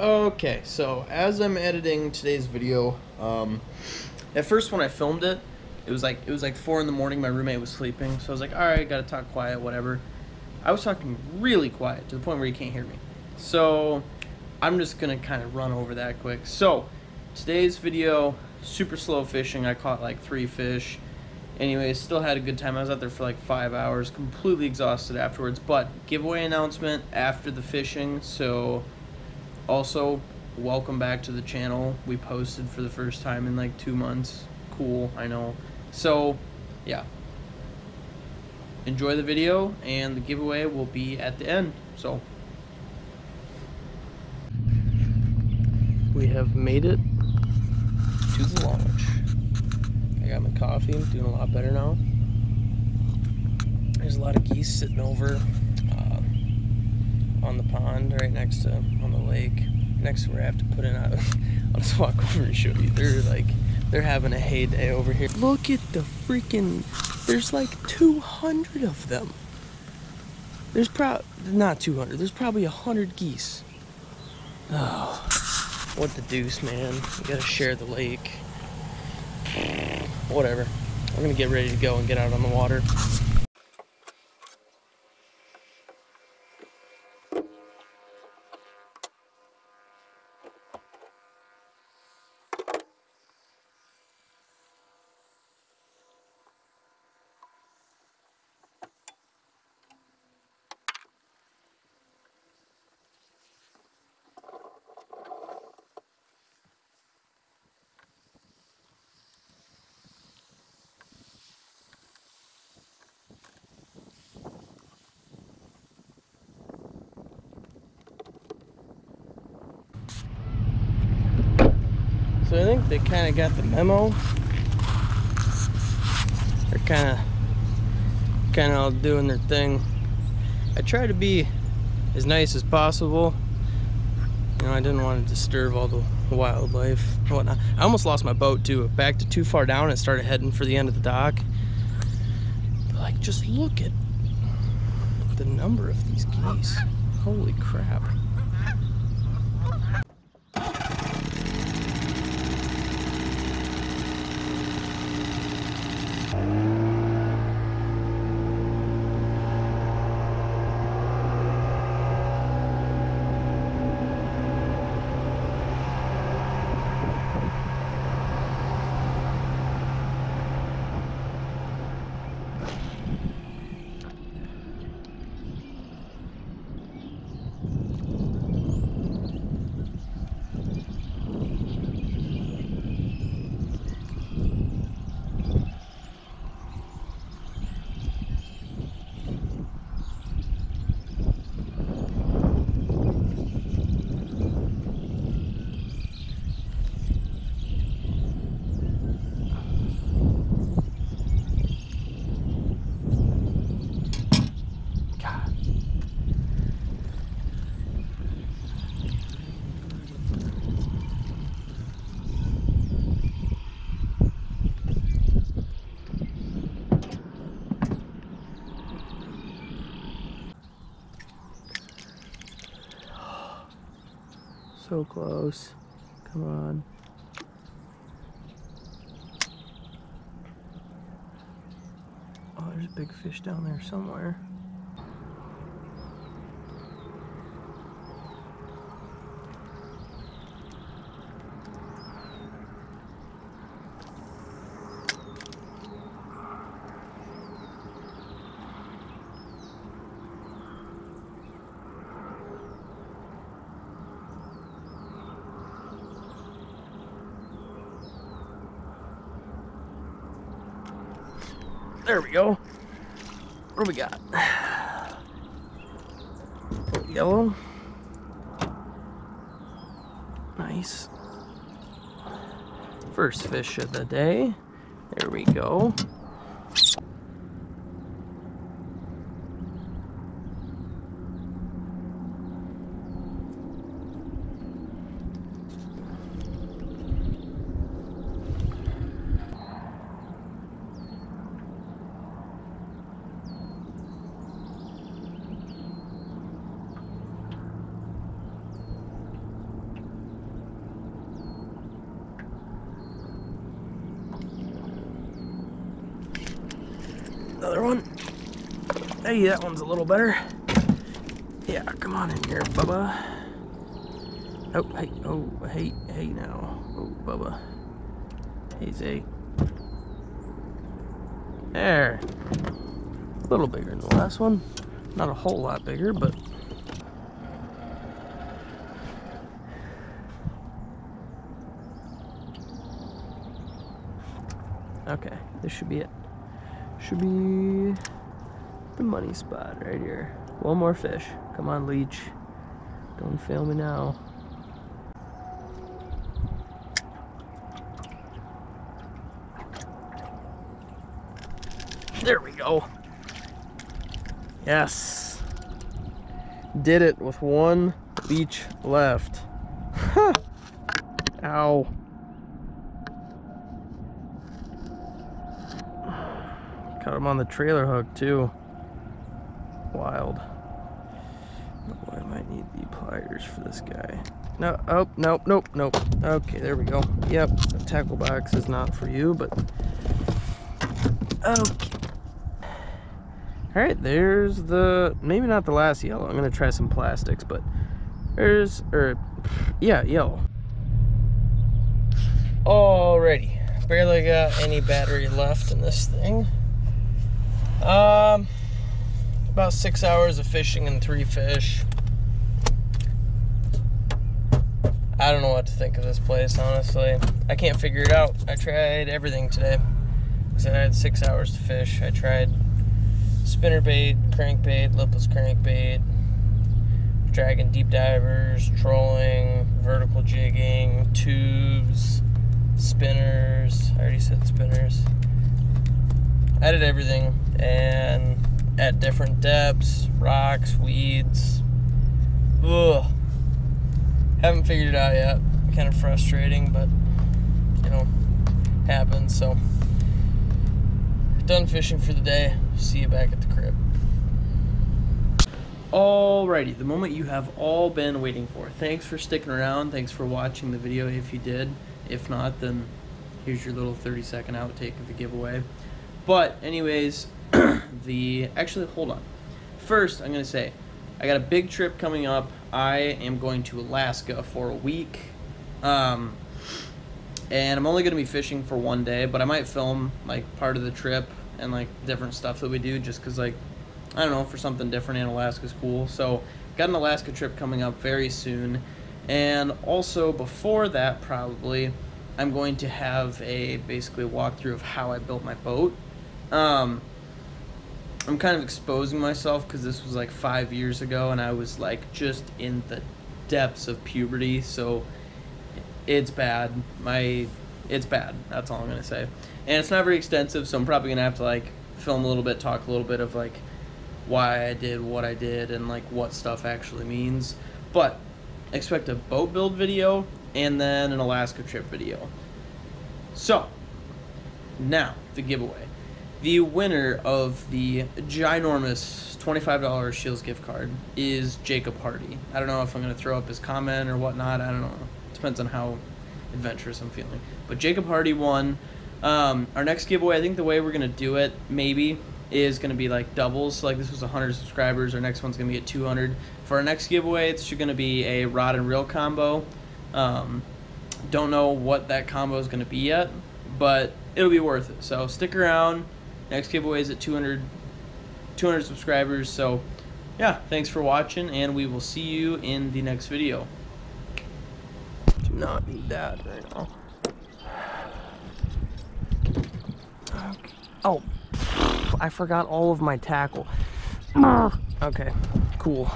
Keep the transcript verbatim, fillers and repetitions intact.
Okay, so as I'm editing today's video, um, at first when I filmed it, it was like it was like four in the morning. My roommate was sleeping, so I was like, all right, gotta talk quiet, whatever. I was talking really quiet to the point where you can't hear me. So I'm just gonna kind of run over that quick. So today's video, super slow fishing. I caught like three fish. Anyway, still had a good time. I was out there for like five hours, completely exhausted afterwards. But giveaway announcement after the fishing, so. Also, welcome back to the channel. We posted for the first time in like two months. Cool, I know. So, yeah. Enjoy the video, and the giveaway will be at the end. So, we have made it to the launch. I got my coffee. I'm doing a lot better now. There's a lot of geese sitting over on the pond right next to on the lake next to where I have to put in. I'll just walk over and show you. They're like they're having a heyday over here. Look at the freaking, there's like two hundred of them. There's probably not two hundred, there's probably a hundred geese. Oh, what the deuce, man. You gotta share the lake. Whatever, I'm gonna get ready to go and get out on the water. So I think they kind of got the memo. They're kind of kind of all doing their thing. I try to be as nice as possible. You know, I didn't want to disturb all the wildlife and whatnot. I almost lost my boat too. It backed it too far down and started heading for the end of the dock. But like, just look at the number of these geese. Holy crap. So close. Come on. Oh, there's a big fish down there somewhere. There we go. What do we got? Yellow. Nice. First fish of the day. There we go. another one. Hey, that one's a little better. Yeah, come on in here, Bubba. Oh, hey, oh, hey, hey now. Oh, Bubba. He's a... There. A little bigger than the last one. Not a whole lot bigger, but... Okay, this should be it. Should be the money spot right here. One more fish. Come on, leech. Don't fail me now. There we go. Yes. Did it with one leech left. Ow. Caught him on the trailer hook too. Wild. Oh, I might need the pliers for this guy. No, oh, nope, nope, nope. Okay, there we go. Yep, the tackle box is not for you, but... Okay. Alright, there's the... Maybe not the last yellow. I'm going to try some plastics, but... There's... or yeah, yellow. Alrighty. Barely got any battery left in this thing. Um, about six hours of fishing and three fish. I don't know what to think of this place, honestly. I can't figure it out. I tried everything today. I had six hours to fish. I tried spinnerbait, crankbait, lipless crankbait, dragging deep divers, trolling, vertical jigging, tubes, spinners. I already said spinners. I did everything, and at different depths, rocks, weeds. Ugh. Haven't figured it out yet. Kind of frustrating, but you know, happens. So done fishing for the day. See you back at the crib. Alrighty, the moment you have all been waiting for. Thanks for sticking around. Thanks for watching the video if you did. If not, then here's your little thirty second outtake of the giveaway. But anyways, the actually hold on. First, I'm gonna say I got a big trip coming up. I am going to Alaska for a week, um, and I'm only gonna be fishing for one day. But I might film like part of the trip and like different stuff that we do, just cause like I don't know, for something different in Alaska's cool. So got an Alaska trip coming up very soon, and also before that probably I'm going to have a basically walkthrough of how I built my boat. Um, I'm kind of exposing myself because this was like five years ago and I was like just in the depths of puberty, so it's bad. My, it's bad. That's all I'm gonna say. And it's not very extensive, so I'm probably gonna have to like film a little bit, talk a little bit of like why I did what I did and like what stuff actually means. But expect a boat build video and then an Alaska trip video. So now the giveaway. The winner of the ginormous twenty-five dollar Shields gift card is Jacob Hardy. I don't know if I'm going to throw up his comment or whatnot. I don't know. It depends on how adventurous I'm feeling. But Jacob Hardy won. Um, our next giveaway, I think the way we're going to do it, maybe, is going to be like doubles. So like this was one hundred subscribers. Our next one's going to be at two hundred. For our next giveaway, it's going to be a rod and reel combo. Um, don't know what that combo is going to be yet, but it'll be worth it. So stick around. Next giveaway is at two hundred subscribers. So yeah, thanks for watching, and we will see you in the next video. Do not need that right now. Okay. Oh, I forgot all of my tackle. Okay, cool.